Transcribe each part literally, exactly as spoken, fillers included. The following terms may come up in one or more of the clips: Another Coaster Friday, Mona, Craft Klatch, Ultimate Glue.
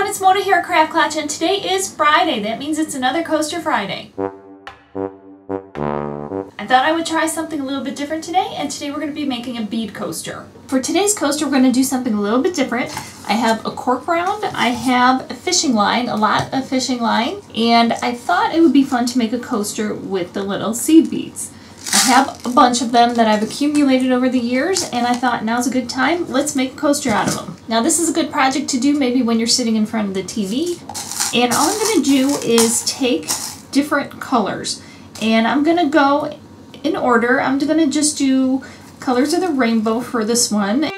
everyone, it's Mona here at Craft Klatch, and today is Friday. That means it's Another Coaster Friday. I thought I would try something a little bit different today, and today we're going to be making a bead coaster. For today's coaster, we're going to do something a little bit different. I have a cork round, I have a fishing line, a lot of fishing line, and I thought it would be fun to make a coaster with the little seed beads. I have a bunch of them that I've accumulated over the years, and I thought now's a good time. Let's make a coaster out of them. Now this is a good project to do maybe when you're sitting in front of the T V. And all I'm going to do is take different colors, and I'm going to go in order. I'm going to just do colors of the rainbow for this one.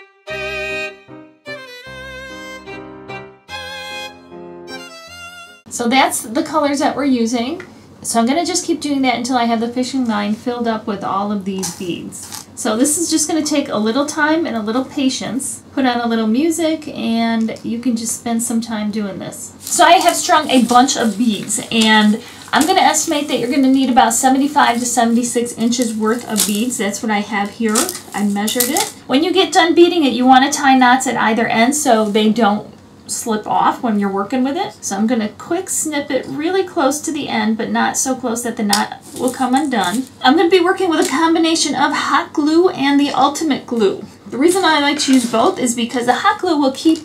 So that's the colors that we're using. So I'm going to just keep doing that until I have the fishing line filled up with all of these beads. So this is just going to take a little time and a little patience. Put on a little music and you can just spend some time doing this. So I have strung a bunch of beads, and I'm going to estimate that you're going to need about seventy-five to seventy-six inches worth of beads. That's what I have here. I measured it. When you get done beading it, you want to tie knots at either end so they don't slip off when you're working with it. So I'm going to quick snip it really close to the end, but not so close that the knot will come undone. I'm going to be working with a combination of hot glue and the Ultimate Glue. The reason I like to use both is because the hot glue will keep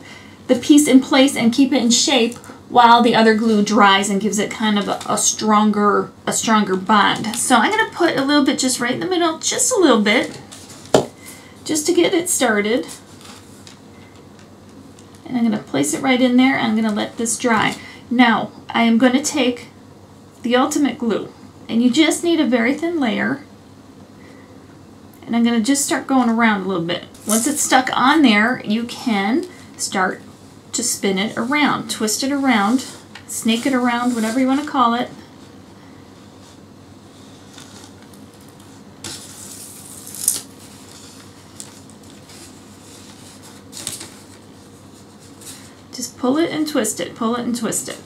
the piece in place and keep it in shape while the other glue dries and gives it kind of a, a stronger a stronger bond. So I'm going to put a little bit just right in the middle, just a little bit, just to get it started. And I'm going to place it right in there. I'm going to let this dry. Now I am going to take the Ultimate Glue, and you just need a very thin layer, and I'm going to just start going around a little bit. Once it's stuck on there, you can start to spin it around, twist it around, snake it around, whatever you want to call it. Just pull it and twist it, pull it and twist it.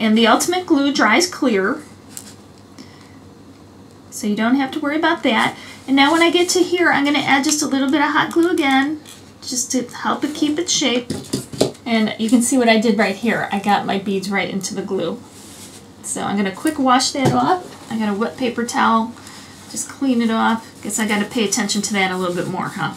And the Ultimate Glue dries clear, so you don't have to worry about that. And now when I get to here, I'm going to add just a little bit of hot glue again, just to help it keep its shape. And you can see what I did right here. I got my beads right into the glue. So I'm going to quick wash that off. I got a wet paper towel. Just clean it off. Guess I got to pay attention to that a little bit more, huh?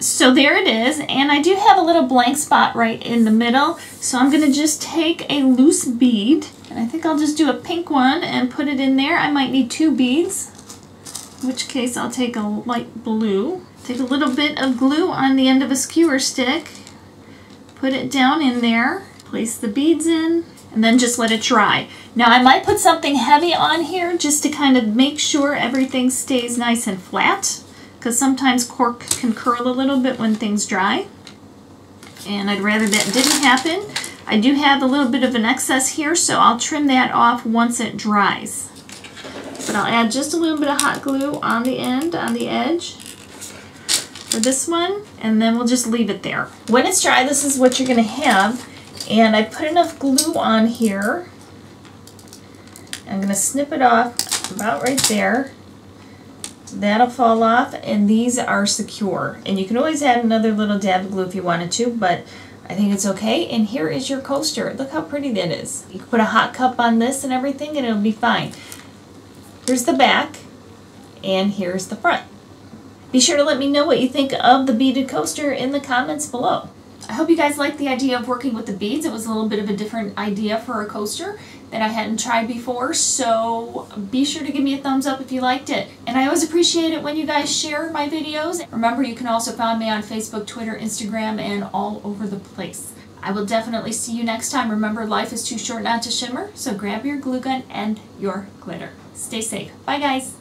So there it is, and I do have a little blank spot right in the middle, so I'm going to just take a loose bead, and I think I'll just do a pink one and put it in there. I might need two beads, in which case I'll take a light blue. Take a little bit of glue on the end of a skewer stick, put it down in there, place the beads in, and then just let it dry. Now I might put something heavy on here just to kind of make sure everything stays nice and flat, because sometimes cork can curl a little bit when things dry, and I'd rather that didn't happen. I do have a little bit of an excess here, so I'll trim that off once it dries. But I'll add just a little bit of hot glue on the end, on the edge for this one, and then we'll just leave it there. When it's dry, this is what you're going to have, and I put enough glue on here. I'm going to snip it off about right there. That'll fall off, and these are secure, and you can always add another little dab of glue if you wanted to, but I think it's okay. And here is your coaster. Look how pretty that is. You can put a hot cup on this and everything and it'll be fine. Here's the back and here's the front. Be sure to let me know what you think of the beaded coaster in the comments below. I hope you guys liked the idea of working with the beads. It was a little bit of a different idea for a coaster that I hadn't tried before, so be sure to give me a thumbs up if you liked it. And I always appreciate it when you guys share my videos. Remember, you can also find me on Facebook, Twitter, Instagram, and all over the place. I will definitely see you next time. Remember, life is too short not to shimmer, so grab your glue gun and your glitter. Stay safe. Bye, guys.